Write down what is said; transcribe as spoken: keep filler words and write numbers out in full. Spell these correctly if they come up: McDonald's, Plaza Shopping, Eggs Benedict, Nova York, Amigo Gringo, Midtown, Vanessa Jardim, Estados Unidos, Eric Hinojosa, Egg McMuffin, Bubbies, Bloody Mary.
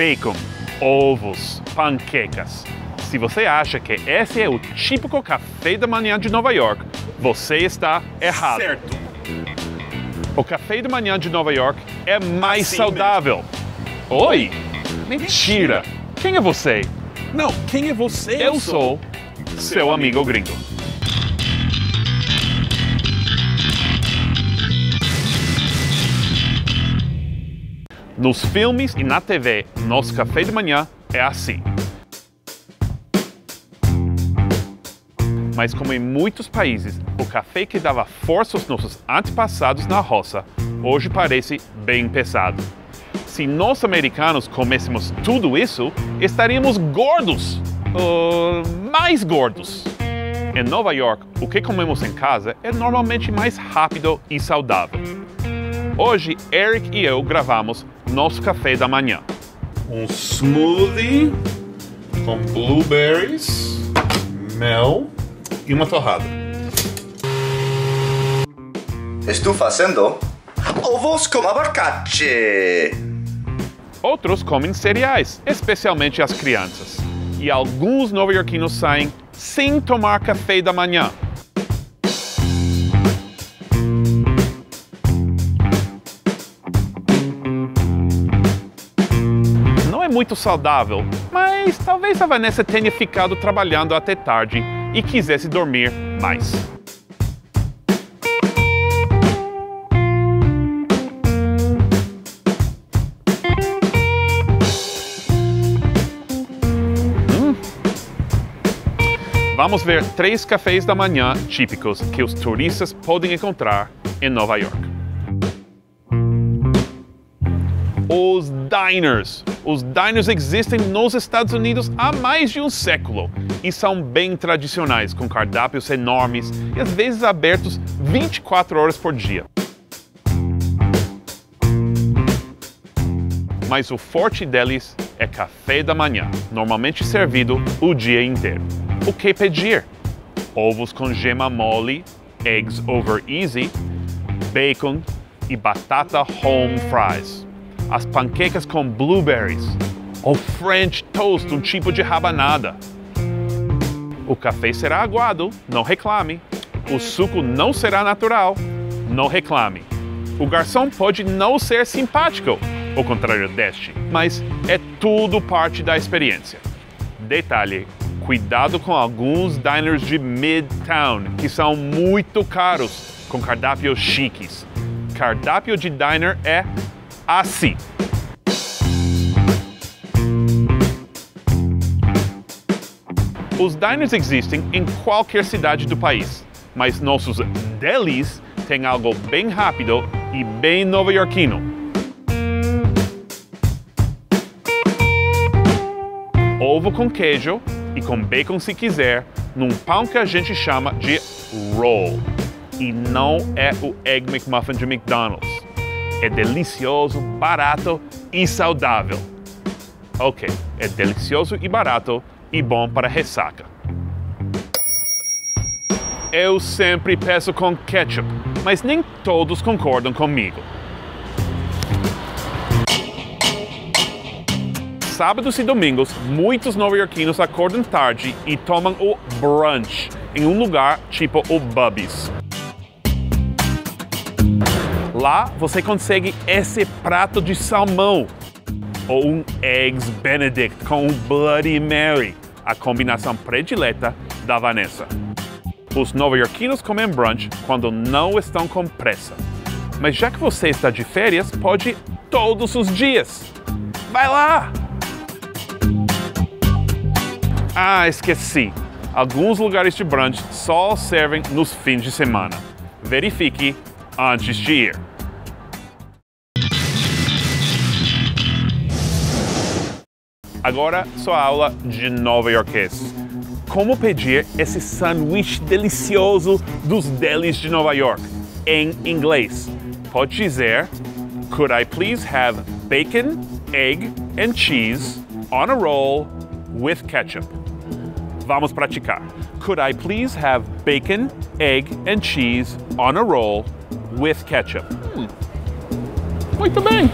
bacon, ovos, panquecas. Se você acha que esse é o típico café da manhã de Nova York, você está errado. Certo. O café da manhã de Nova York é mais assim saudável. Mesmo. Oi! Mentira! Quem é você? Não, quem é você? Eu, Eu sou seu amigo, amigo gringo. Nos filmes e na T V, nosso café da manhã é assim. Mas como em muitos países, o café que dava força aos nossos antepassados na roça, hoje parece bem pesado. Se nós americanos comêssemos tudo isso, estaríamos gordos! Uh, mais gordos! Em Nova York, o que comemos em casa é normalmente mais rápido e saudável. Hoje, Eric e eu gravamos nosso café da manhã. Um smoothie com blueberries, mel e uma torrada. Estou fazendo ovos com abacate. Outros comem cereais, especialmente as crianças. E alguns nova-iorquinos saem sem tomar café da manhã. Não é muito saudável, mas talvez a Vanessa tenha ficado trabalhando até tarde e quisesse dormir mais. Hum. Vamos ver três cafés da manhã típicos que os turistas podem encontrar em Nova York. Os diners. Os diners existem nos Estados Unidos há mais de um século e são bem tradicionais, com cardápios enormes e às vezes abertos vinte e quatro horas por dia. Mas o forte deles é café da manhã, normalmente servido o dia inteiro. O que pedir? Ovos com gema mole, eggs over easy, bacon e batata home fries. As panquecas com blueberries, ou French toast, um tipo de rabanada. O café será aguado, não reclame. O suco não será natural, não reclame. O garçom pode não ser simpático, ao contrário deste, mas é tudo parte da experiência. Detalhe, cuidado com alguns diners de Midtown, que são muito caros, com cardápios chiques. Cardápio de diner é assim. Os diners existem em qualquer cidade do país, mas nossos delis têm algo bem rápido e bem nova-iorquino. Ovo com queijo e com bacon se quiser, num pão que a gente chama de roll. E não é o Egg McMuffin de McDonald's. É delicioso, barato e saudável. Ok, é delicioso e barato e bom para ressaca. Eu sempre peço com ketchup, mas nem todos concordam comigo. Sábados e domingos, muitos nova-iorquinos acordam tarde e tomam o brunch em um lugar tipo o Bubbies. Lá você consegue esse prato de salmão ou um Eggs Benedict com um Bloody Mary, a combinação predileta da Vanessa. Os nova-iorquinos comem brunch quando não estão com pressa. Mas já que você está de férias, pode ir todos os dias. Vai lá! Ah, esqueci. Alguns lugares de brunch só servem nos fins de semana. Verifique antes de ir. Agora, sua aula de nova-iorquês. Como pedir esse sanduíche delicioso dos delis de Nova York, em inglês. Pode dizer, could I please have bacon, egg and cheese on a roll with ketchup? Vamos praticar. Could I please have bacon, egg and cheese on a roll with ketchup? Hum. Muito bem!